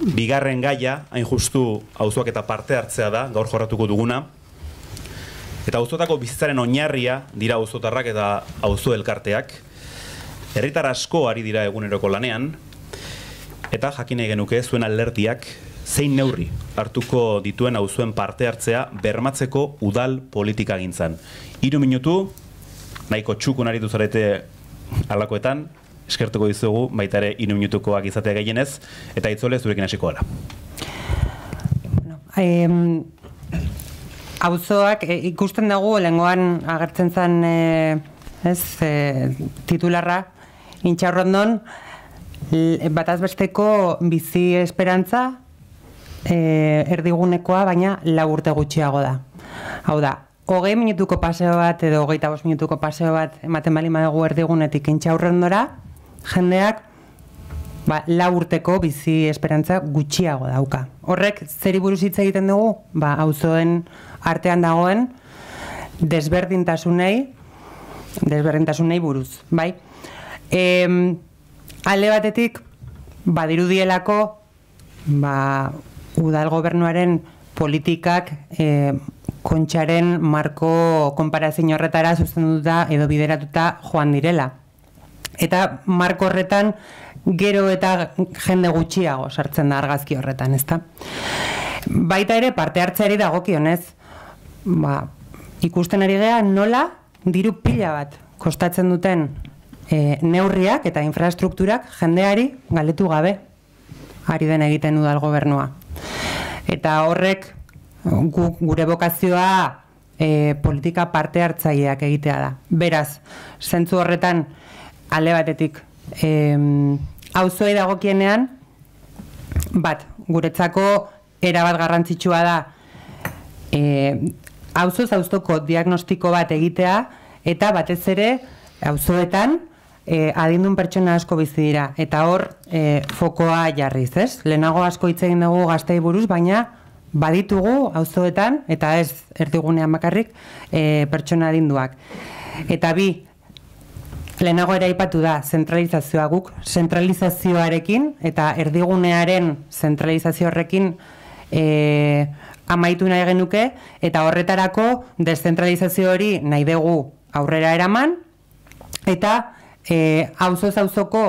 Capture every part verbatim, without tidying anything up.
bigarren gaia, hain justu auzoak eta parte hartzea da, gaur jorratuko duguna. Eta auzoetako bizitzaren oinarria dira auzotarrak eta auzo elkarteak. Herritar asko ari dira eguneroko lanean. Eta jakin nahi genuke zuen alderdiak zein neurri hartuko dituen auzoen parte hartzea bermatzeko udal politikagintzan. Hiru minutu, nahiko txukun aritu zarete halakoetan, eskertuko dizugu, baita ere hiru minutukoak izatea gehienez, eta Aitzole zurekin hasiko gara. Auzoak ikusten dugu, lehengoan agertzen zen titularra Intxaurrondon, bataz besteko bizi esperantza erdigunekoa, baina lau urte gutxiago da. Hau da, hogei minutuko paseo bat edo hogeita bost minutuko paseo bat ematen balima dugu erdigunetik Intxaurrondora, jendeak lau urteko bizi esperantza gutxiago dauka. Horrek zeri buruz hitz egiten dugu? Auzoen artean dagoen desberdintasunei desberdintasunei buruz, bai? Alde batetik, badirudielako udal gobernuaren politikak kontxaren marko konparazin horretara zuzenduta edo bideratuta joan direla. Eta marko horretan gero eta jende gutxiago sartzen da argazki horretan, ezta? Baita ere parte hartzeari dagokionez, ikusten ari gara nola diru pila bat kostatzen duten neurriak eta infrastrukturak jendeari galdetu gabe ari den egiten udal gobernua. Eta horrek gure bokazioa politika parte hartzaileak egitea da. Beraz, zentzu horretan alde batetik auzoei dagokienean, bat, guretzako erabat garrantzitsua da auzoz auzoko diagnostiko bat egitea, eta batez ere auzoetan adindun pertsona asko bizi dira, eta hor fokoa jarriz, ez? Lehenago asko hitz egin dugu gaztei buruz, baina baditugu auzoetan, eta ez erdigunean bakarrik, pertsona adinduak. Eta bi, lehenago ere aipatu da zentralizazioa guk, zentralizazioarekin eta erdigunearen zentralizazio horrekin amaitu nahi genuke, eta horretarako deszentralizazio hori nahi dugu aurrera eraman, eta auzoz auzoko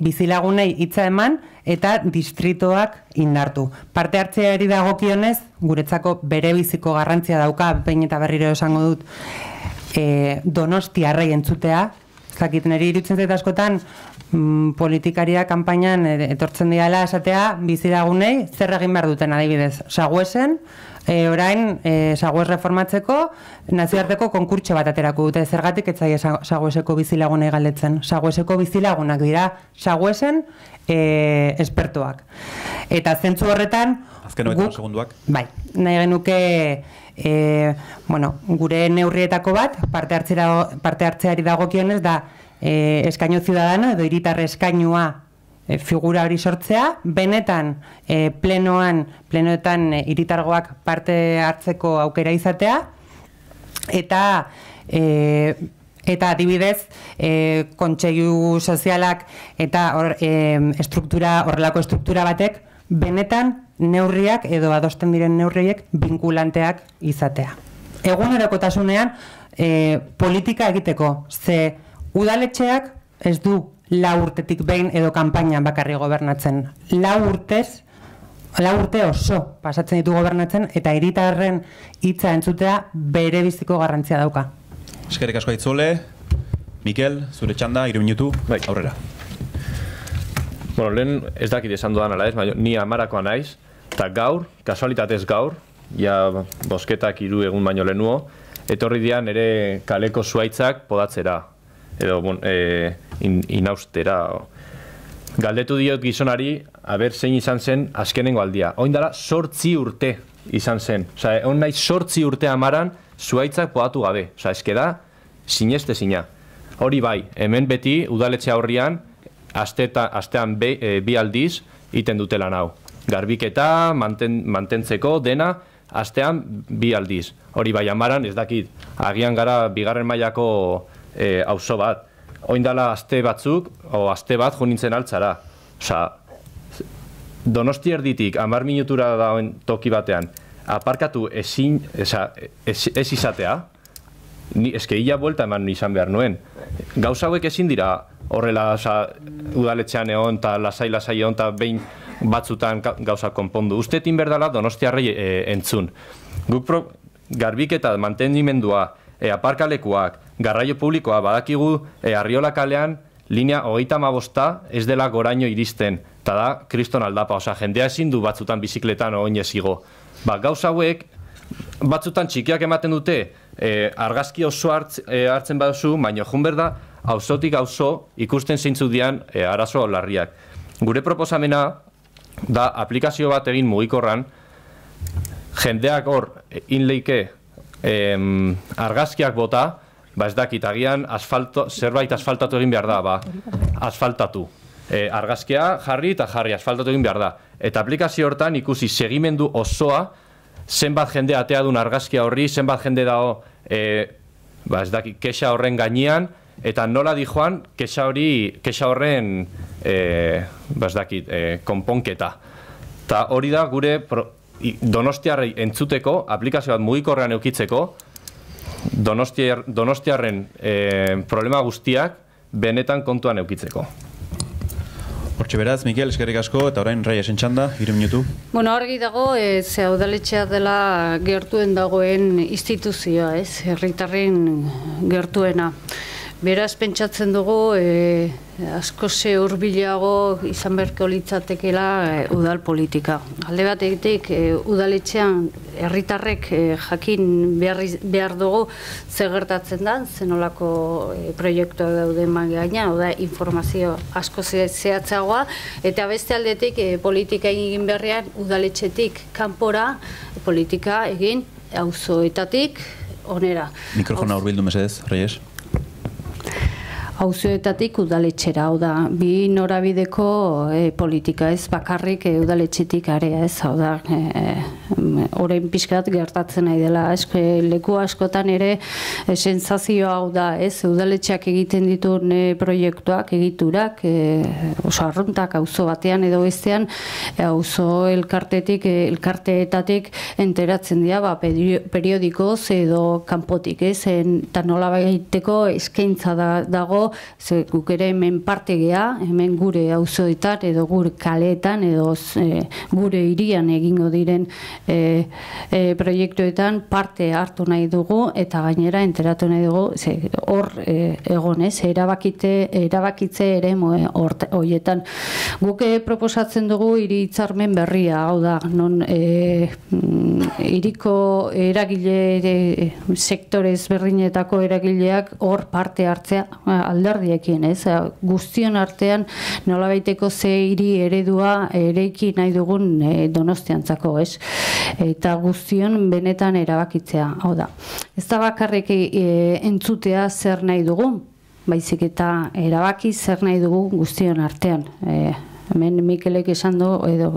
bizilagunei hitza eman eta distritoak indartu. Parte hartzeari dagokionez, guretzako bere biziko garrantzia dauka, behin eta berriro esango dut, Donostiarrei entzutea. Zakit, niri irutzen zait askotan politikaria kanpainan etortzen diala esatea bizilagunei zer egin behar duten, adibidez, Saguesen, orain Sagues reformatzeko nazioarteko konkurtso bat aterako dute, zergatik ez zaie Sagueseko bizilagunei galdetzen. Sagueseko bizilagunak dira Saguesen espertoak. Eta zentzu horretan azken hogeita hamar segunduak. Bai, nahi genuke gure neurrietako bat parte hartzeari dagokionez da eskaino ziudadana edo hiritar eskainoa figura hori sortzea, benetan plenoan, plenoetan hiritargoak parte hartzeko aukera izatea, eta eta adibidez kontseilu sozialak eta horrelako struktura batek benetan neurriak edo adosten diren neurriek binkulanteak izatea. Egunerokotasunean politika egiteko, ze udaletxeak ez du lau urtetik behin edo kanpainan bakarri gobernatzen. Lau urtez, lau urte oso pasatzen ditu gobernatzen, eta hiritarren hitza entzutea bere biziko garrantzia dauka. Eskerrik asko Aitzole. Mikel, zure txanda, hiru minutu, aurrera. Bueno, lehen ez dakit esan dudan ala ez, baina ni amarakoa naiz, eta gaur, kasualitatez gaur, ja bosketak hiru egun baino lehenuo, etorri dian ere kaleko zuaitzak podatzera, edo inaustera. Galdetu diot gizonari, aber zein izan zen azkenengo aldia. Oindara sortzi urte izan zen. Osa, egon nahi sortzi urte amaran zuaitzak podatu gabe. Osa, ezkeda, sineste zina. Hori bai, hemen beti udaletxe aurrian, astean bi aldiz iten dute lan hau. Garbiketa, mantentzeko, dena, astean bi aldiz. Hori bai, amaran ez dakit, agian gara bigarren mailako auzo bat. Oindala aste batzuk, o aste bat jo nintzen altzara. Osa, Donostia erditik hamar minutura dagoen toki batean aparkatu ezin, eza, ez, ez izatea, ni eske ia buelta eman izan behar nuen. Gauza hauek ezin dira horrela udaletxean egon eta lasai lasai egon eta behin batzutan gauza konpondu. Ustetin berdala donostiarrei e, entzun. Guk pro, garbiketa, mantenimendua, e, aparkalekuak, garraio publikoa badakigu e, Arriola kalean linea hogeita hamabosta ez dela goraino iristen. Eta da, kriston aldapa, oza, jendea ezin du batzutan bizikletan oinez igo. Ba, gauza hauek batzutan txikiak ematen dute e, argazki oso hartz, e, hartzen baduzu, baina joan berda, auzotik auzo ikusten zeintzuk dian e, arazo larriak. Gure proposamena da aplikazio bat egin mugikorran, jendeak hor inleike e, argazkiak bota, ba ez dakit, agian asfalto, zerbait asfaltatu egin behar da, ba, asfaltatu. E, argazkia jarri eta jarri asfaltatu egin behar da. Eta aplikazio hortan ikusi segimendu osoa, zenbat jende atea duen argazkia horri, zenbat jende dago e, ba ez dakit, kexa horren gainean, eta nola di joan kexa hori, kexa horren e, ba ez dakit, e, konponketa. Ta hori da gure pro, i, donostiarrei entzuteko, aplikazio bat mugikorrean eukitzeko, donostiar, donostiarren e, problema guztiak benetan kontuan eukitzeko. Hortxe beraz, Mikel, eskerrik asko, eta orain Reyesen txanda, hiru minutu. Bueno, argi dago, ez, udaletxea dela gertuen dagoen instituzioa, ez, herritarren gertuena. Beraz, pentsatzen dugu, e, asko ze hurbilago izan beharko litzatekeela e, udal politika. Alde batetik, e, udaletxean herritarrek e, jakin beharri, behar dugu zer gertatzen da, zenolako e, proiektua daude eman gaina, oda informazio asko ze, zehatzagoa, eta beste aldetik e, politika egin berrean udaletxetik kanpora e, politika egin auzoetatik onera. Mikrofona hurbildu mesedez, Reyes. Auzoetatik udaletxera, hau da, bi norabideko e, politika, ez bakarrik e, udaletxetik area, ez, hau da, e, orain pixkat gertatzen nahi dela, esk, e, leku askotan ere e, sentsazioa hau da, ez, udaletxeak egiten dituen e, proiektuak, egiturak, e, oso arruntak auzo batean edo bestean, auzo elkartetik, e, elkarteetatik enteratzen dira, ba, periodikoz edo kanpotik, ez, eta nola baiteko eskaintza da, dago, ze guk ere hemen parte gea, hemen gure auzoetan edo gure kaleetan edo e, gure hirian egingo diren e, e, proiektuetan parte hartu nahi dugu eta gainera enteratu nahi dugu, ze hor e, egonez, erabakite erabakitze ere horietan. Guk proposatzen dugu hiri hitzarmen berria, hau da, non hiriko e, eragile e, sektorez berrinetako eragileak hor parte hartzea alderdiekin, ez, guztion artean nola baiteko ze hiri eredua ereiki nahi dugun e, donostiantzako, ez, eta guztion benetan erabakitzea, hau da, ez da bakarrik e, entzutea zer nahi dugun, baizik eta erabaki zer nahi dugun guztion artean, e, hemen Mikelek esan du, edo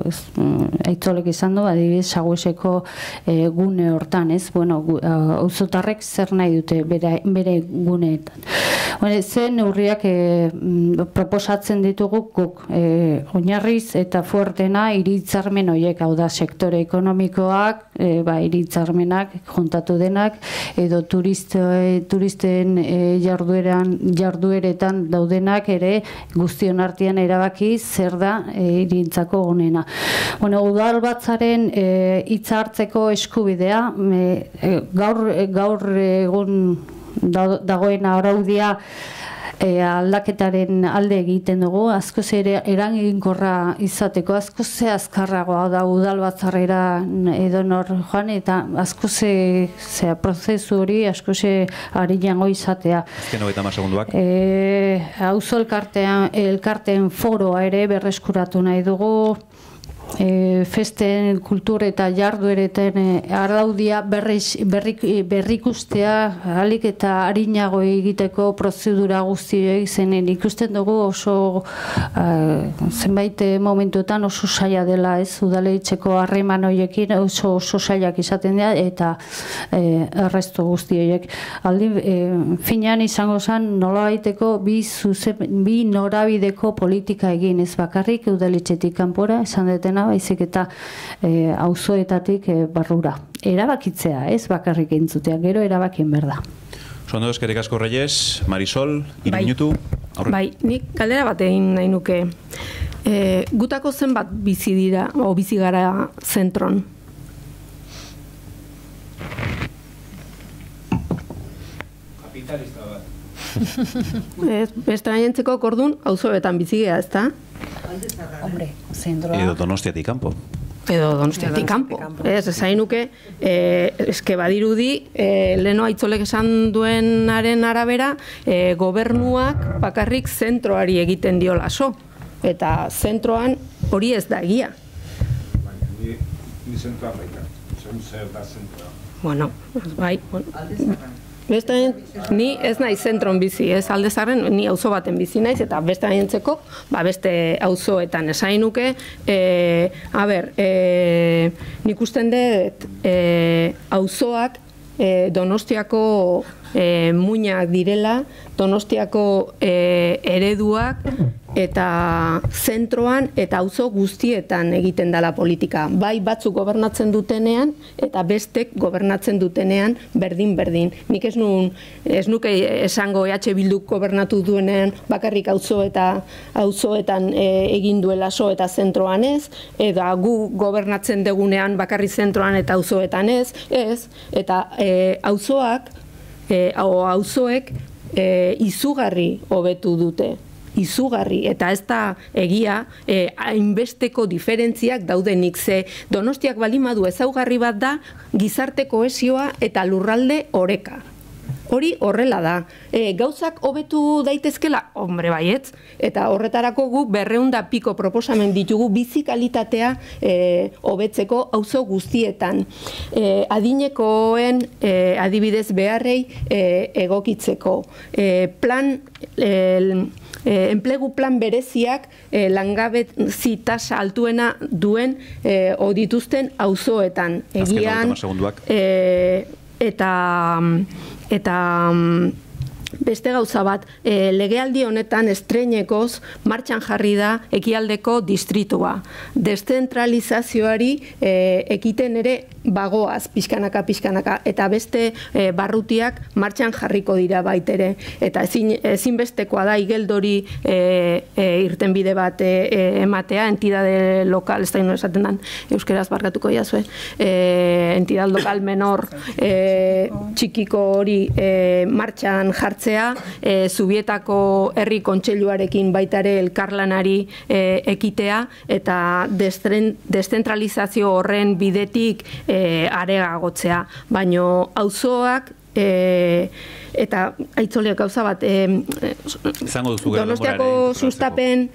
Aitzolek esan du, adibidez, Sagueseko e, gune hortan, ez, bueno, auzotarrek zer nahi dute bere, bere guneetan. Hore, zen neurriak e, proposatzen ditugu guk, e, oinarriz eta fuertena hiri hitzarmen horiek, hau da, sektore ekonomikoak, e, ba, hiri hitzarmenak, juntatu denak, edo turiste, turisten e, jardueran, jardueretan daudenak ere guztion artean erabaki zer da hirintzako e, onena. Bueno, udal batzaren hitza e, hartzeko eskubidea e, e, gaur e, gaur egun da, dagoen araudia e, aldaketaren alde egiten dugu, askoz ere eraginkorra izateko, askoz azkarragoa da udal batzarrera edonor joan, eta askoz prozesu hori askoz arinago izatea. Azken hogeita hamar segunduak. E, auzo elkartean, elkarteen foroa ere berreskuratu nahi dugu. E, festen, kultur eta jarduereten e, araudia berriz, berrik, berrikustea alik eta arinago egiteko prozedura guztioi zenen ikusten dugu oso e, zenbait momentuetan oso saia dela, ez, udaletxeko harreman horiekin oso, oso saiak izaten dira eta e, errestu guzti horiek. Aldi e, finean izango zen nola baiteko bi, zuzen, bi norabideko politika egin, ez bakarrik udaletxetik kanpora, esan deten dena, baizik eta auzoetatik barrura. Erabakitzea, ez bakarrik entzutea, gero erabakien berda. Zondo, eskerrik asko Reyes, Marisol, hiru minutu. Bai, nik galdera bat egin nahi nuke. Gutako zenbat bizi dira, o bizi gara zentron? Kapitalista bat. Estranientzeko kordun auzoetan bizigea, ez da? Hombre, zentroa... Edo Donostiatik kanpo. Edo Donostiatik kanpo. Ez, esain nuke, eske badirudi, leno Aitzolek esan duenaren arabera, gobernuak bakarrik zentroari egiten dio laso. Eta zentroan hori ez da egia. Baina, ni zentroan baita. Zer da zentroan. Bueno, bai, bueno. Ni ez nahi zentron bizi, ez Aldezarren, ni auzo baten bizi naiz, eta beste gainentzeko, beste auzoetan esain nuke. A ber, nik usten dut auzoak Donostiako muinak direla, Donostiako ereduak, eta zentroan eta auzo guztietan egiten dela politika. Bai batzuk gobernatzen dutenean eta bestek gobernatzen dutenean berdin-berdin. Nik ez nuke esango E H Bilduk gobernatu duenean bakarrik auzoetan egin duela so eta zentroan ez, eta gu gobernatzen dugunean bakarrik zentroan eta auzoetan ez, ez, eta auzoak, auzoek izugarri hobetu dute. Izugarri, eta ez da egia hainbesteko diferentziak daudenik, ze Donostiak balimadu ezaugarri bat da gizarte kohesioa eta lurralde oreka. Hori horrela da. Gauzak hobetu daitezkela, hombre baietz, eta horretarako gu berrehun eta piko proposamen ditugu bizi kalitatea hobetzeko auzo guztietan. Adinekoen adibidez beharrei egokitzeko. Plan... Enplegu plan bereziak langabezi tasa altuena duen dituzten auzoetan. Egian eta beste gauza bat, legealdi honetan estreinekoz martxan jarri da ekialdeko distritua. Deszentralizazioari ekiten ere bagoaz, pixkanaka, pixkanaka, eta beste barrutiak martxan jarriko dira baitere. Eta ezinbestekoa da igeldori irtenbide bat ematea, entidade lokal, ez da ino esaten den, euskeraz barkatuko jazue, entidade lokal menor txikiko hori martxan jartzea, Zubietako herri kontseiluarekin baitare elkarlanari ekitea, eta deszentralizazio horren bidetik areagotzea, baino auzoak eta Aitzoleak gauza bat Donostiako sustapen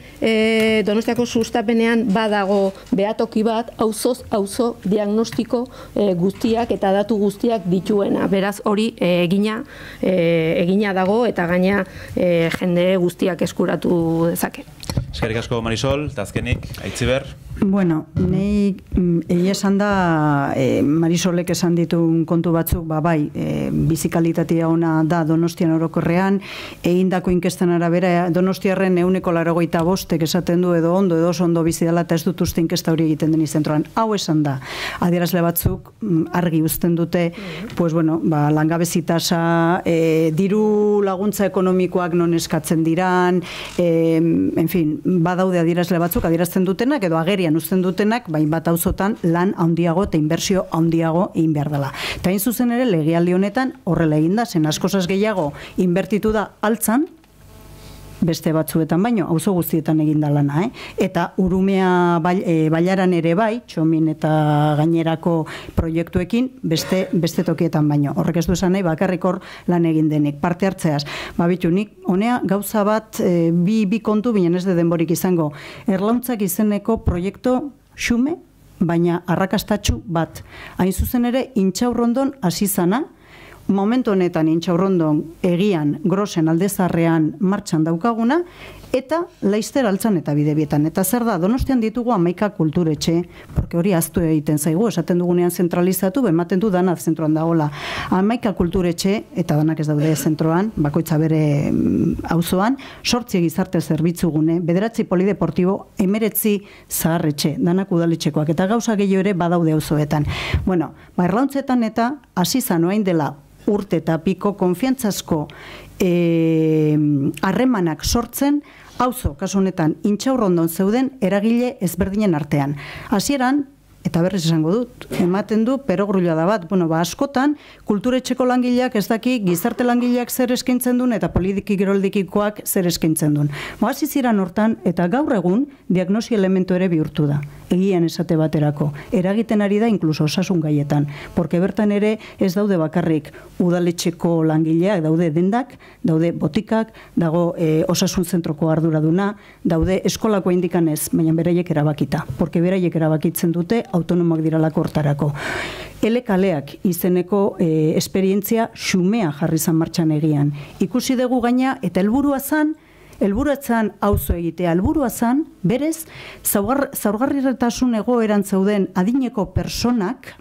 Donostiako sustapenean badago behatoki bat auzoz auzo diagnostiko guztiak eta datu guztiak dituena, beraz hori egina egina dago eta gaina jende guztiak eskuratu dezake. Eskerrik asko Marisol, eta azkenik, Aitziber? Bueno, nahi egia esan da, Marisolek esan ditun kontu batzuk, bai, bizikalitatea ona da Donostian orokorrean, egindako inkesten arabera, Donostiarren ehuneko laurogeita bostek esaten du edo ondo, edo ondo bizi dela, eta ez dut uste inkesta hori egiten den zentroan. Hau esan da, adierazle batzuk argi uzten dute, pues bueno, langabezi tasa, diru laguntza ekonomikoak non eskatzen diran, en fin, badaude adierazle batzuk adierazten dutenak edo agerian uzten dutenak, bain bat auzotan lan handiago eta inbertsio handiago egin behar dela. Eta hain zuzen ere legealdi honetan horrela egin da, zen askozaz gehiago inbertitu da altzan, beste batzuetan baino, auzo guztietan egin da lana, eta Urumea Bailaran ere bai, Txomin eta gainerako proiektuekin, beste tokietan baino. Horrek ez du esan nahi, bakarrik hor lan egin denik, parte hartzeaz. Babitu, nik honea gauza bat, bi kontu, binen ez de denborik izango. Erlauntzak izeneko proiektu xume, baina arrakastatxu bat. Hain zuzen ere, Intxaurrondon hasi zana, momentu honetan Intxaurrondon egian, Grosen, Aldezarrean martxan daukaguna, eta laizter Altzan eta Bidebietan. Eta zer da, Donostian ditugu hamaika kulturetxe, porque hori aztu egiten zaigu, esaten dugunean zentralizatu, ematen du dana zentroan dagola. hamaika kulturetxe, eta danak ez daude zentroan, bakoitza bere auzoan, sortzi gizarte zerbitzugune, bederatzi polideportibo, emeretzi zaharretxe, danak udaletxekoak, eta gauza gehiago ere badaude auzoetan. Bueno, ba, Erlauntzetan eta hasi izan orain dela urte eta piko konfiantzazko harremanak sortzen, auzo, kasu honetan, Intxaurrondon zeuden eragile ezberdinen artean. Hasieran, eta berriz esango dut, ematen du perogrulla da bat, bueno, ba askotan, kulturetxeko langileak ez daki, gizarte langileak zer eskaintzen duen, eta politiki geroldikikoak zer eskaintzen duen. Hasi ziren hortan, eta gaur egun, diagnosi elementu ere bihurtu da. Egian esate baterako. Eragiten ari da, inkluso osasun gaietan. Porque bertan ere ez daude bakarrik udaletxeko langileak, daude dendak, daude botikak, dago osasun zentroko arduraduna, daude eskolako indikanez, baina beraiek erabakita. Porque beraiek erabakitzen dute autonomak diralako hortarako. Elekaleak izeneko esperientzia xumea jarri zan martxan egian. Ikusi dugu gaina, eta helburua zan, elburuatzen auzo egitea, elburuatzen, berez, zaurgarriretasun egoeran zeuden adineko personak,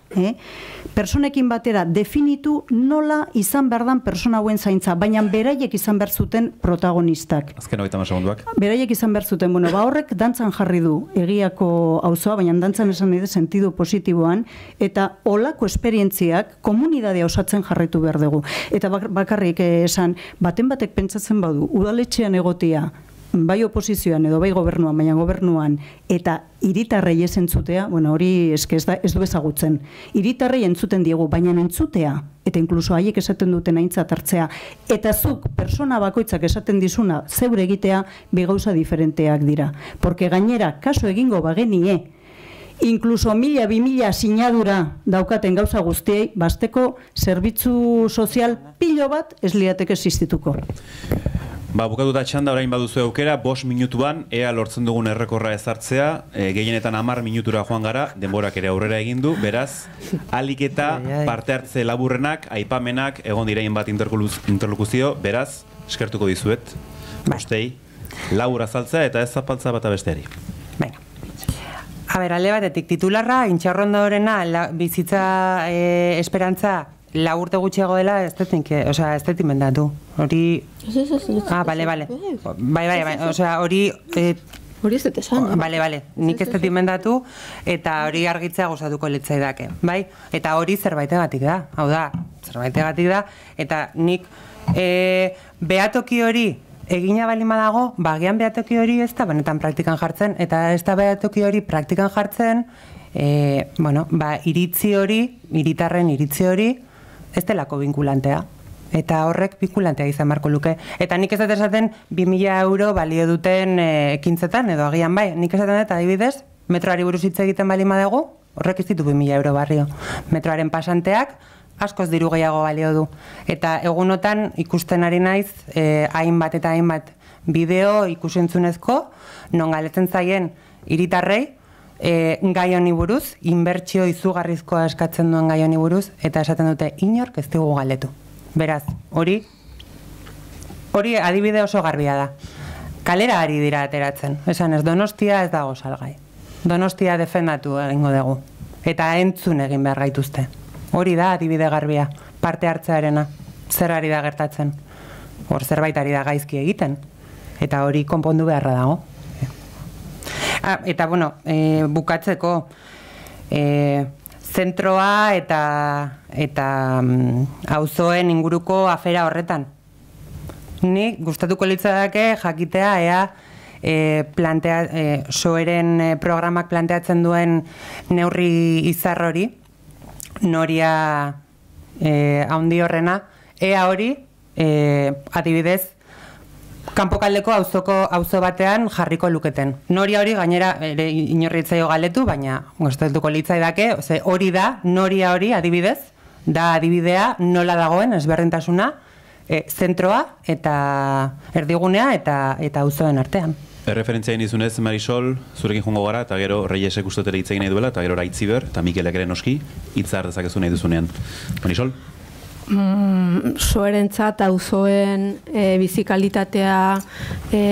personekin batera definitu nola izan behar dan persona hauen zaintza, baina beraiek izan behar zuten protagonistak. Azken hogeita hamar segunduak. Beraiek izan behar zuten, bueno, ba horrek dantzan jarri du egiako auzoa, baina dantzan esan nahi du sentidu positiboan, eta olako esperientziak komunidadea osatzen jarraitu behar dugu. Eta bakarrik esan, baten batek pentsatzen badu, udaletxean egoti bai oposizioan edo bai gobernuan, baina gobernuan, eta hiritarrei ez entzutea, bueno, hori eske ez du ezagutzen. Hiritarrei entzuten diegu, baina entzutea, eta inkluso haiek esaten duten aintzat hartzea, eta zuk persona bakoitzak esaten dizuna zeure egitea, bi gauza diferenteak dira. Porque gainera, kaso egingo bagenie, inkluso mila, bi mila sinadura daukaten gauza guztiei, basteko zerbitzu sozial pilo bat ez lirateke existituko. Ba, bukatu da txanda, orain baduzu aukera, bost minutuan, ea lortzen dugun errekorra ezartzea, gehienetan hamar minutura joan gara, denborak ere aurrera egin du, beraz, ahalik eta parte hartze laburrenak, aipamenak, egon direin bat interlokuzio, beraz, eskertuko dizuet, guztei, labur azaltzea eta ez zapaltza bat abesteari. Aber, alde batetik titularra, Intxaurrondorena, bizitza esperantza, laburte gutxiago dela estetik mendatu. Hori... Ah, bale, bale. Bai, bai, bai, osea, hori... Hori ez dut esan. Bale, bale, nik estetik mendatu eta hori argitzea gozatuko litzaidake, bai? Eta hori zerbaitegatik da, hau da, zerbaitegatik da, eta nik behatoki hori egina balima dago, bagian behatoki hori ez da benetan praktikan jartzen, eta ez da behatoki hori praktikan jartzen, bueno, ba, iritzi hori, iritarren iritzi hori, ez delako binkulantea. Eta horrek binkulantea izan barko luke. Eta nik ez dut esaten bi mila euro balio duten ekintzetan edo agian bai. Nik esaten dut, adibidez, metroari buruz hitz egiten balima dago, horrek ez ditu bi mila euro barrio. Metroaren pasanteak askoz diru gehiago balio du. Eta egunotan ikusten ari naiz hainbat eta hainbat bideo ikusentzunezko, non galetzen zaien hiritarrei, gai honi buruz, inbertsio izugarrizkoa eskatzen duen gai honi buruz, eta esaten dute inork ez dugu galetu. Beraz, hori, hori adibide oso garbia da. Kalera ari dira ateratzen. Esan ez, Donostia ez dago salgai. Donostia defendatu egingo dugu. Eta entzun egin behar gaituzte. Hori da adibide garbia, parte hartzearena. Zer ari da gertatzen? Hor zerbait ari da gaizki egiten. Eta hori konpondu beharra dago. Eta, bueno, bukatzeko zentroa eta auzoen inguruko afera horretan. Ni gustatuko litzadake jakitea ea soeren programak planteatzen duen neurri izar hori, noria handi horrena, ea hori, adibidez, kanpokaldeko auzo batean jarriko luketen. Noria hori gainera inorritzaio galetu, baina gustatuko litzaidake, hori da, noria hori adibidez, da adibidea nola dagoen ezberdintasuna, zentroa eta erdigunea eta auzoen artean. Erreferentziain izunez, Marisol, zurekin jungo gara, eta gero Reyesek ustotere hitz egin nahi duela, eta gero Aitziber, eta Mikelek ere noski, hitza hartzakezu nahi duzunean. Marisol? zoerentzat auzoen e, bizikalitatea e,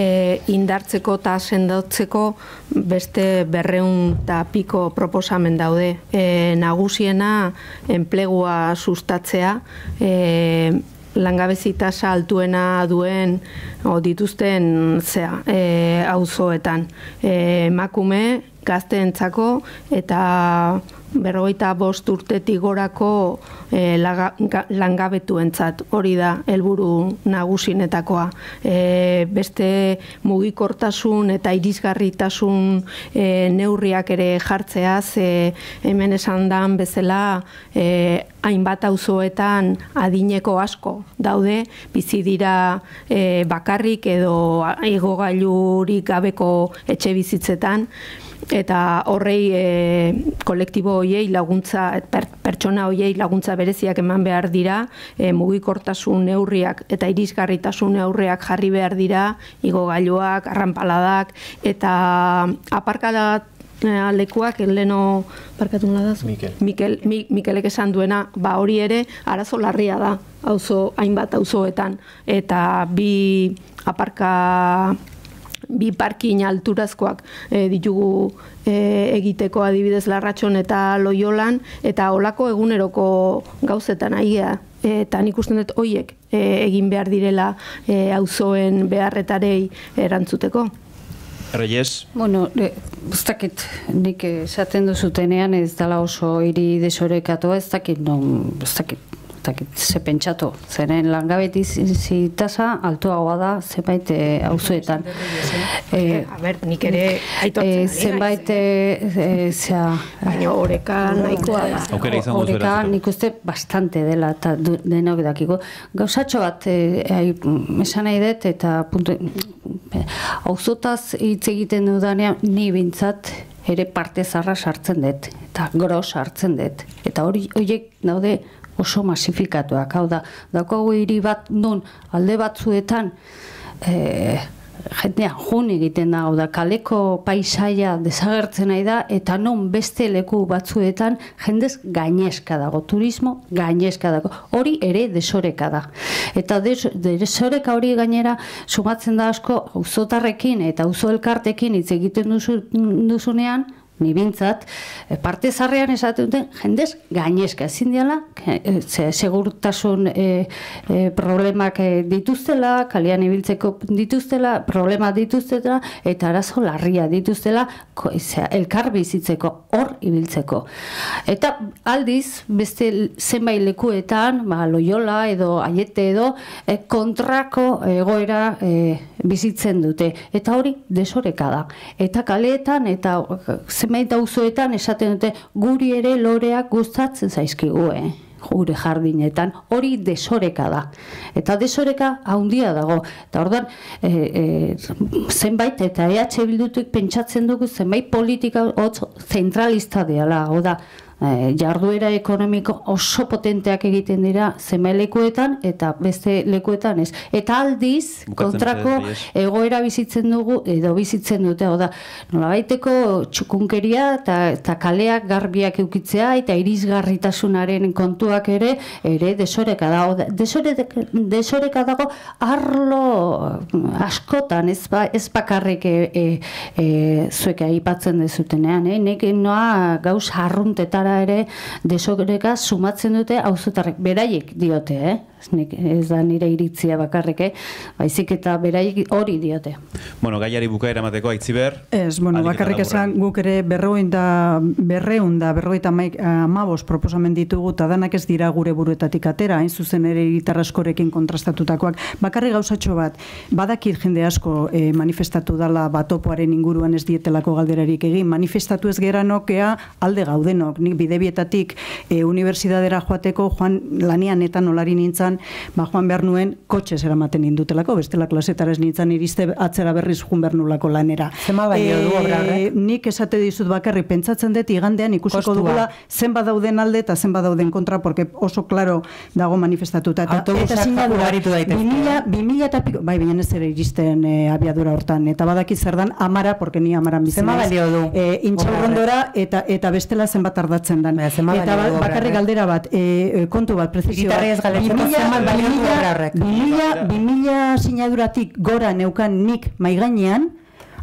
indartzeko eta sendotzeko beste berrehun eta piko proposamen daude. E, nagusiena enplegua sustatzea, e, langabezi tasa altuena duen o, dituzten zea e, auzoetan. E, emakume, gazteentzako eta berrogeita bost urtetik gorako e, langabetuentzat, hori da helburu nagusinetakoa. E, beste mugikortasun eta irisgarritasun e, neurriak ere jartzeaz, e, hemen esan dan bezala e, hainbat auzoetan adineko asko daude, bizi dira e, bakarrik edo igogailurik gabeko etxe bizitzetan, eta horrei e, kolektibo hoiei laguntza, per, pertsona hoiei laguntza bereziak eman behar dira, e, mugikortasun neurriak eta irisgarritasun neurriak jarri behar dira, igogailuak, arranpaladak eta aparkadak lekuak leno parkatu nola da? Mikel. Mikel, Mikelek esan duena, ba hori ere arazo larria da auzo, hainbat auzoetan, eta bi aparka bi parkin alturazkoak e, ditugu e, egiteko, adibidez Larratxon eta Loiolan, eta holako eguneroko gauzetan aia, eta nik usten dut hoiek e, egin behar direla e, auzoen beharretarei erantzuteko. Reyes? Bueno, ez dakit, nik esaten duzutenean ez dela oso hiri desorekatua, ez dakit, non, ez dakit, ez dakit, ze pentsatu. Zeren langabezi tasa altuagoa da zenbait auzoetan. A ber, nik ere aitortzen. Zenbait, zera... Baina oreka nahikoa da. Oreka nik uste bastante dela eta denok dakiko. Gauzatxo bat, esan nahi dut eta puntu... Auzotaz hitz egiten dudanean, ni bintzat ere parte zarra sartzen dut, eta gros sartzen dut. Eta horiek daude oso masifikatuak. Hau da, daukagu hiri bat non alde batzuetan jendea jun egiten da, hau da, kaleko paisaia desagertzen nahi da, eta non beste leku batzuetan jendez gainezka dago, turismo gainezka dago. Hori ere desoreka da. Eta desoreka hori gainera sumatzen da asko auzotarrekin eta auzo elkartekin hitz egiten duzunean, ni bintzat, parte zarrean esaten duten jendez gainezka ezin diala, segurtasun problemak dituztela, kalean ibiltzeko dituztela, problema dituztela, eta arazo larria dituztela elkar bizitzeko, hor ibiltzeko. Eta aldiz, beste zenbait lekuetan, Loiola edo Aiete edo, kontrako egoera bizitzen dute. Eta hori desoreka da. Eta kaleetan, eta zenbait auzoetan esaten dute guri ere loreak gustatzen zaizkigu, gure jardinetan, hori desoreka da. Eta desoreka handia dago. Eta ordan zenbait eta E H Bildutik pentsatzen dugu zenbait politika zentralista dela. Hau da, jarduera ekonomiko oso potenteak egiten dira zenbait lekuetan eta beste lekuetan ez. Eta aldiz, kontrako egoera bizitzen dugu edo bizitzen dute. Hau da, nola baiteko txukunkeria eta kaleak garbiak eukitzea eta irisgarritasunaren kontuak ere ere desoreka dago. Desoreka dago arlo askotan, ez bakarrik zuek aipatzen dezutenean. Nik noa gauz harruntetara ere desoreka sumatzen dute auzotarrek, beraiek diote, eh? Ez da nire iritzia bakarrik, eh? Baizik eta beraiek hori diote. Bueno, gaiari bukaera emateko, Aitziber? Ez, bueno, bakarrik esan guk ere berreun da berrogeita hamabost proposamen ditugu eta danak ez dira gure buruetatik atera, hain zuzen ere hiritarraskorekin kontrastatutakoak. Bakarrik gauzatxo bat, badakit jende asko manifestatu dala batopoaren inguruan ez dietelako galderarik egin, manifestatu ez geranokea alde gaudenok, nik bidebietatik unibertsitatera joateko joan lanian eta nolari nintzan, ba joan behar nuen kotxez eramaten indutelako, bestela klasetara ez nintzan iriste atzera berriz joan behar nulako lanera. Zema baino du obrar, eh? Nik esate dizut bakarri, pentsatzen dut igandean ikusiko dugula zenba dauden alde eta zenba dauden kontra, porque oso klaro dago manifestatuta. Autobusak fakugaritu daitez. Bimila eta piko, bai, baina ez ere iristen abiadura hortan, eta badakit zer dan amara, porque ni amaran bizinez. Zema baino du. Intxaurrondora eta bestela zenbat ardatzen gertatzen den. Eta bakarrik galdera bat, kontu bat, prezizio bat, bi mila sinaduratik gora neukan nik maigainean,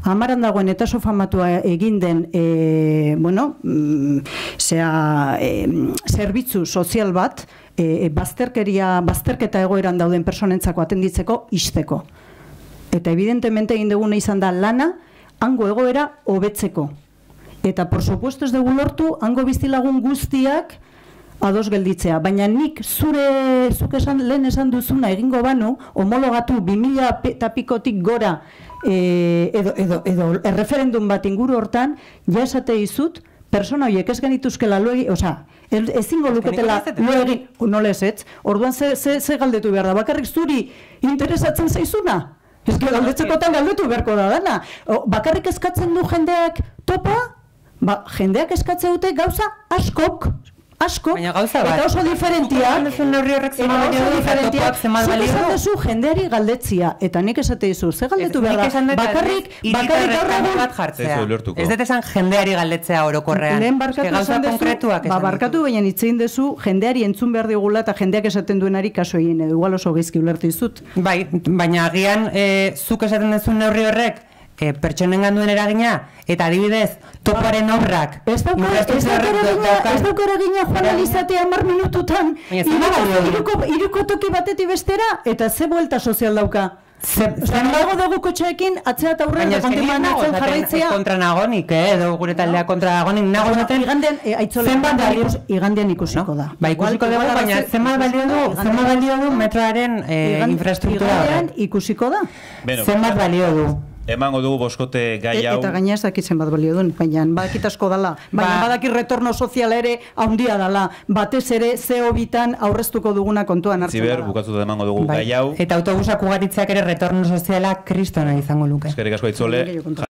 Amaran dagoen eta sofamatua egin den, bueno, zerbitzu sozial bat, bazterketa egoeran dauden personentzako atenditzeko izteko. Eta evidentemente egin duguna izan da lana, hango egoera hobetzeko. Eta, por supuesto, ez dugu lortu, hango bizilagun guztiak ados gelditzea. Baina nik zure, zuk esan lehen esan duzuna egingo banu, homologatu bi mila tapikotik gora, edo erreferendun bat inguru hortan, ja esate izut, persona horiek ez genituzkela lo egin, oza, ezingo luketela lo egin, nola ez ez, orduan ze galdetu behar da, bakarrik zuri interesatzen zaizuna. Ez que galdetzekotan galdetu beharko da dana. Bakarrik eskatzen du jendeak topa, ba, jendeak eskatze dute gauza askok, askok, eta oso diferentiak, eta oso diferentiak, zut esatezu jendeari galdetzia, eta nik esateizu, ze galdetu behar da, bakarrik, bakarrik aurragun, ez dut esan jendeari galdetzea orokorrean, lehen barkatu esan dezu, ba, barkatu baina itzein dezu, jendeari entzun behar digula, eta jendeak esaten duenari kaso egin, edo igual oso geizki ulertu izut. Bai, baina agian, zuk esaten dezu neurri horrek, pertsonengan duen eragina, eta adibidez, toparen obrak. Ez dauka eragina joan alizatea hamar minututan, iruko toki batetik bestera, eta ze buelta sozial dauka. Zanbago dugu kotxeekin, atzea eta aurrean, kontinuan atzen jarraitzea. Kontra nagonik, edo gure taldea kontra nagonik, nago zaten, igandean ikusiko da. Ba, ikusiko da, baina zenba balio du metroaren infrastruktura horrek. Igandean ikusiko da. Zenba balio du. Emango dugu boskote gai hau... Eta gaina ez dakitzen bat balio duen, baina badakit asko dala. Baina badakit retorno sozial ere haundia dala. Batez ere, zeo bitan aurreztuko duguna kontuan hartzen dala. Ziber, bukatu da emango dugu gai hau. Eta autobusak ugaritzak ere retorno soziala kristona izango luke. Eskerrik asko, Aitzole.